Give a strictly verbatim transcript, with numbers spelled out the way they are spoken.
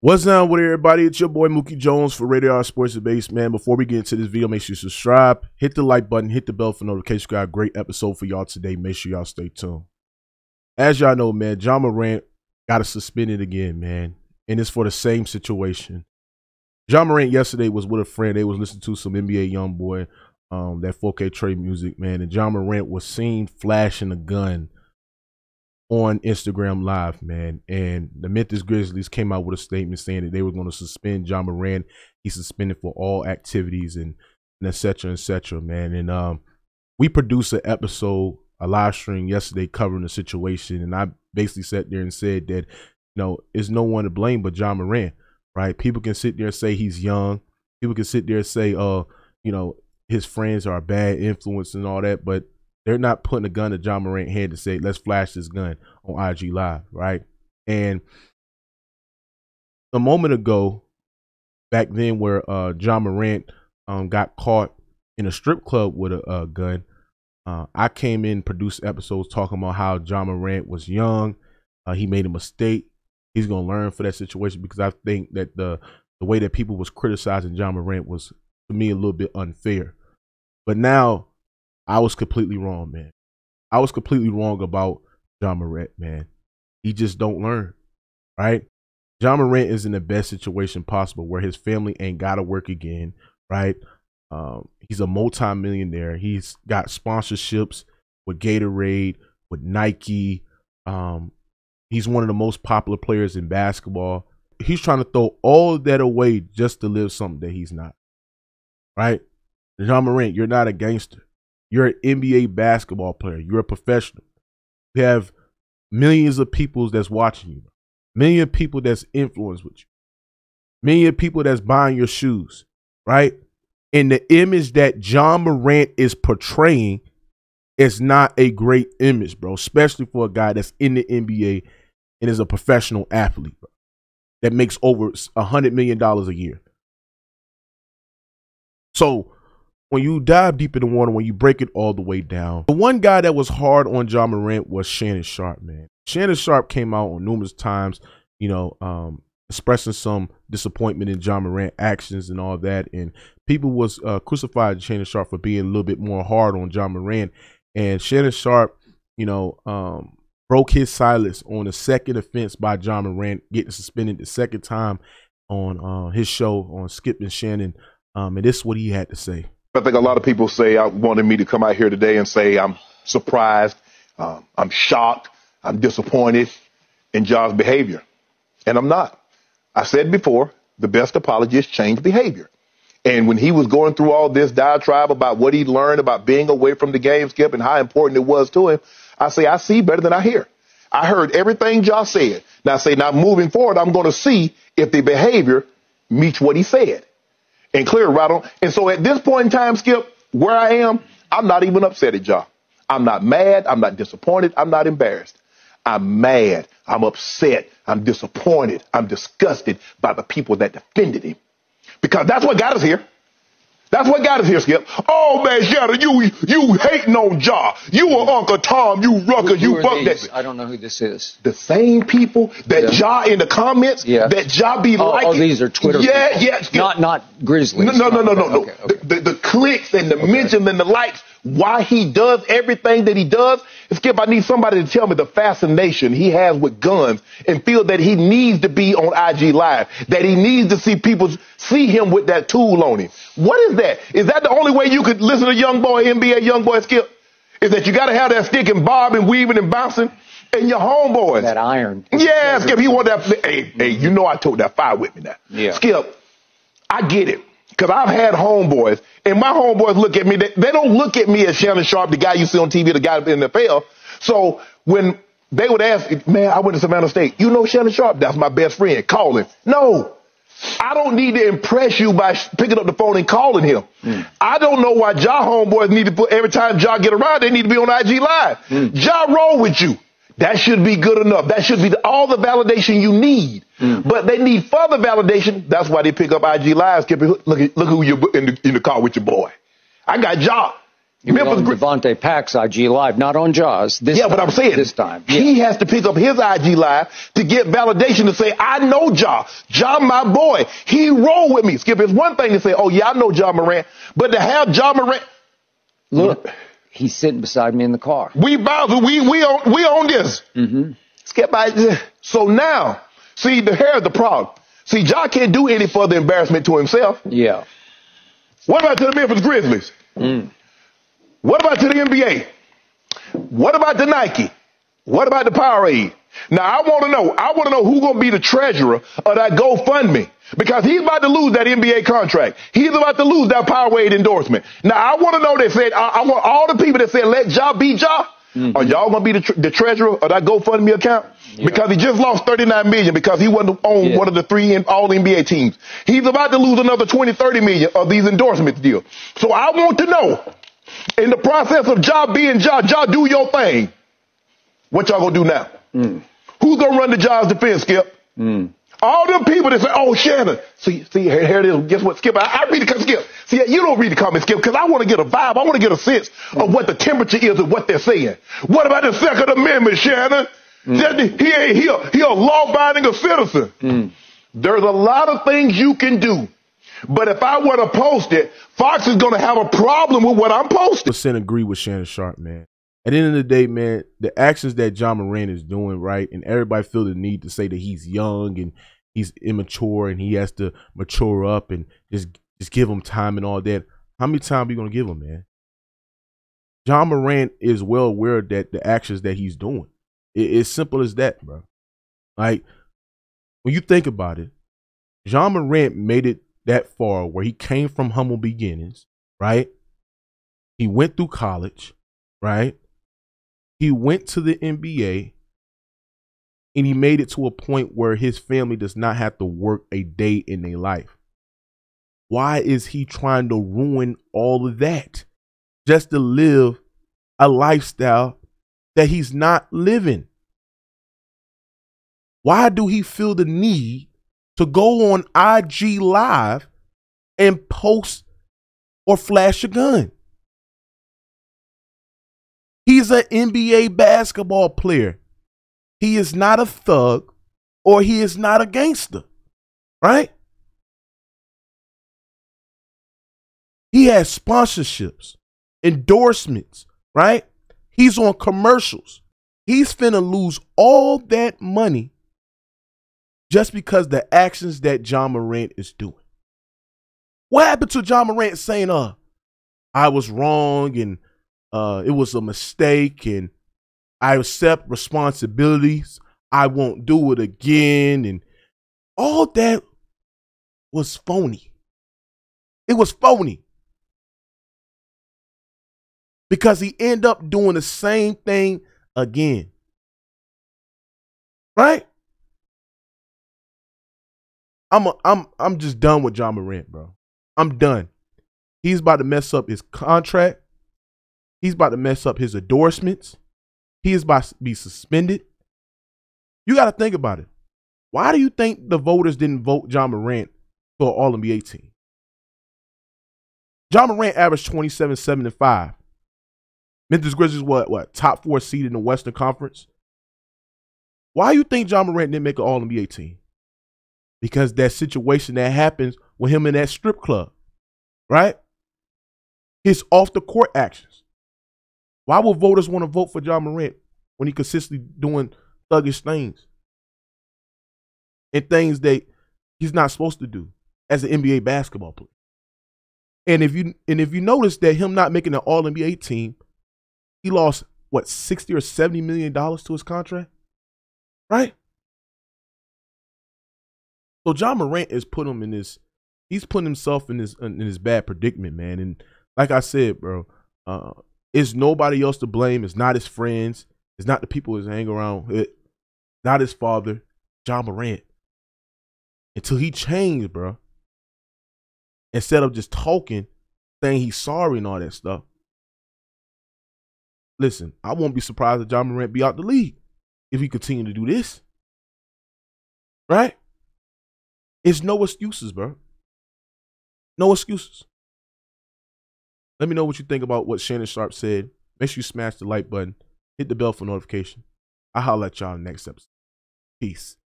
What's up with everybody? It's your boy Mookie Jones for Radar Sports and Base, man. Before we get into this video, make sure you subscribe, hit the like button, hit the bell for notifications. Got a great episode for y'all today. Make sure y'all stay tuned. As y'all know, man, Ja Morant got to suspend it again, man. And it's for the same situation. Ja Morant yesterday was with a friend. They was listening to some N B A Young Boy, um, that four K Trey music, man. And Ja Morant was seen flashing a gun on Instagram Live, man, and the Memphis Grizzlies came out with a statement saying that they were going to suspend Ja Morant. He's suspended for all activities and, and et cetera, et cetera, man. And um, we produced an episode, a live stream yesterday covering the situation, and I basically sat there and said that, you know, there's no one to blame but Ja Morant, right? People can sit there and say he's young. People can sit there and say, uh, you know, his friends are a bad influence and all that, but they're not putting a gun to Ja Morant's head to say, let's flash this gun on I G Live, right? And a moment ago, back then where uh, Ja Morant um, got caught in a strip club with a, a gun, uh, I came in, produced episodes talking about how Ja Morant was young. Uh, he made a mistake. He's going to learn for that situation, because I think that the, the way that people was criticizing Ja Morant was, to me, a little bit unfair. But now, I was completely wrong, man. I was completely wrong about Ja Morant, man. He just don't learn, right? Ja Morant is in the best situation possible, where his family ain't got to work again, right? Um, he's a multi-millionaire. He's got sponsorships with Gatorade, with Nike. Um, he's one of the most popular players in basketball. He's trying to throw all of that away just to live something that he's not, right? Ja Morant, you're not a gangster. You're an N B A basketball player. You're a professional. You have millions of people that's watching you, million of people that's influenced with you, million of people that's buying your shoes, right? And the image that Ja Morant is portraying is not a great image, bro, especially for a guy that's in the N B A and is a professional athlete, bro, that makes over one hundred million dollars a year. So when you dive deep in the water, when you break it all the way down, the one guy that was hard on Ja Morant was Shannon Sharpe, man. Shannon Sharpe came out on numerous times, you know, um, expressing some disappointment in Ja Morant actions and all that. And people was uh, crucified Shannon Sharpe for being a little bit more hard on Ja Morant. And Shannon Sharpe, you know, um, broke his silence on the second offense by Ja Morant, getting suspended the second time on uh, his show on Skip and Shannon. Um, and this is what he had to say. I think a lot of people say I wanted me to come out here today and say I'm surprised, um, I'm shocked, I'm disappointed in Ja's behavior. And I'm not. I said before, the best apology is change behavior. And when he was going through all this diatribe about what he learned about being away from the game, Skip, and how important it was to him, I say, I see better than I hear. I heard everything Ja said. Now I say, now moving forward, I'm going to see if the behavior meets what he said. And clear, right on. And so at this point in time, Skip, where I am, I'm not even upset at Ja. I'm not mad. I'm not disappointed. I'm not embarrassed. I'm mad. I'm upset. I'm disappointed. I'm disgusted by the people that defended him. Because that's what got us here. That's what got us here, Skip. Oh, man, Shatter, you you hating on Ja. You are Uncle Tom. You rucker. Who, who you buck that. I don't know who this is. The same people that yeah. Ja in the comments, yeah. that Ja be oh, liking. Oh, these are Twitter Yeah, people. yeah. Skip. Not not Grizzlies. No, no, no, no, okay, no. no. Okay, okay. The, the, the clicks and the okay. mentions and the likes, why he does everything that he does. Skip, I need somebody to tell me the fascination he has with guns and feel that he needs to be on I G Live, that he needs to see people see him with that tool on him. What is that? Is that the only way you could listen to Young Boy, N B A Young Boy, Skip? Is that you got to have that stick and bob and weaving and bouncing and your homeboys? That iron. Yeah, Skip, he want that. Hey, hey, you know I took that fire with me now. Yeah. Skip, I get it. Because I've had homeboys, and my homeboys look at me. They, they don't look at me as Shannon Sharpe, the guy you see on T V, the guy in the N F L. So when they would ask, man, I went to Savannah State. You know Shannon Sharpe? That's my best friend. Call him. No. I don't need to impress you by picking up the phone and calling him. Mm. I don't know why Ja homeboys need to put, every time Ja get around, they need to be on I G Live. Mm. Ja roll with you. That should be good enough. That should be the, all the validation you need. Mm. But they need further validation. That's why they pick up I G Live. Skip, look, look who you're in the, in the car with your boy. I got Ja. He was on Devontae Pack's I G Live, not on Jaws. This yeah, time, but I'm saying this time yeah. he has to pick up his I G Live to get validation to say, I know Ja. Ja, my boy. He rolled with me. Skip, it's one thing to say, oh, yeah, I know Ja Morant. But to have Ja Morant. Look, he's sitting beside me in the car. We bother. We, we, own, we own this. Mm-hmm. Skip, I, so now, see, here's the problem. See, Ja can't do any further embarrassment to himself. Yeah. What about to the Memphis Grizzlies? Mm. What about to the N B A? What about the Nike? What about the Powerade? Now, I want to know. I want to know who's going to be the treasurer of that GoFundMe, because he's about to lose that N B A contract. He's about to lose that Powerade endorsement. Now, I want to know that said, I, I want all the people that said, let Ja be Ja. Mm-hmm. Are y'all going to be the, tre- the treasurer of that GoFundMe account? Yeah. Because he just lost thirty-nine million dollars because he wasn't on yeah. one of the three in all N B A teams. He's about to lose another twenty, thirty million dollars of these endorsements deals. So I want to know, in the process of Ja being Ja, Ja do your thing, what y'all going to do now? Mm. Who's going to run the Ja's defense, Skip? Mm. All them people that say, oh, Shannon. See, see here, here it is. Guess what, Skip? I, I read the Skip. See, you don't read the comments, Skip, because I want to get a vibe. I want to get a sense of what the temperature is of what they're saying. What about the Second Amendment, Shannon? Mm. He ain't here. He a law-abiding citizen. Mm. There's a lot of things you can do. But if I were to post it, Fox is going to have a problem with what I'm posting. I agree with Shannon Sharpe, man. At the end of the day, man, the actions that Ja Morant is doing, right, and everybody feel the need to say that he's young and he's immature and he has to mature up and just, just give him time and all that. How many time are you going to give him, man? Ja Morant is well aware that the actions that he's doing. It, it's simple as that, bro. Like, when you think about it, Ja Morant made it that far, where he came from humble beginnings, right? He went through college, right? He went to the N B A, and he made it to a point where his family does not have to work a day in their life. Why is he trying to ruin all of that just to live a lifestyle that he's not living? Why do he feel the need to go on I G Live and post or flash a gun? He's an N B A basketball player. He is not a thug, or he is not a gangster, right? He has sponsorships, endorsements, right? He's on commercials. He's finna lose all that money just because the actions that Ja Morant is doing. What happened to Ja Morant saying, uh, I was wrong and uh, it was a mistake and I accept responsibilities. I won't do it again. And all that was phony. It was phony. Because he ended up doing the same thing again. Right? I'm a, I'm I'm just done with Ja Morant, bro. I'm done. He's about to mess up his contract. He's about to mess up his endorsements. He is about to be suspended. You got to think about it. Why do you think the voters didn't vote Ja Morant for an All N B A team? Ja Morant averaged twenty-seven, seven, and five. Memphis Grizzlies what what top four seed in the Western Conference. Why do you think Ja Morant didn't make an All N B A team? Because that situation that happens with him in that strip club, right? His off-the-court actions. Why would voters want to vote for Ja Morant when he consistently doing thuggish things and things that he's not supposed to do as an N B A basketball player? And if you and if you notice that him not making an All N B A team, he lost what sixty or seventy million dollars to his contract, right? So Ja Morant is putting him in this, he's putting himself in this in this bad predicament, man. And like I said, bro, uh, it's nobody else to blame. It's not his friends. It's not the people he's hanging around with. Not his father, Ja Morant. Until he changed, bro. Instead of just talking, saying he's sorry and all that stuff. Listen, I won't be surprised if Ja Morant be out the league if he continue to do this, right? It's no excuses, bro. No excuses. Let me know what you think about what Shannon Sharpe said. Make sure you smash the like button. Hit the bell for notification. I'll holler at y'all next episode. Peace.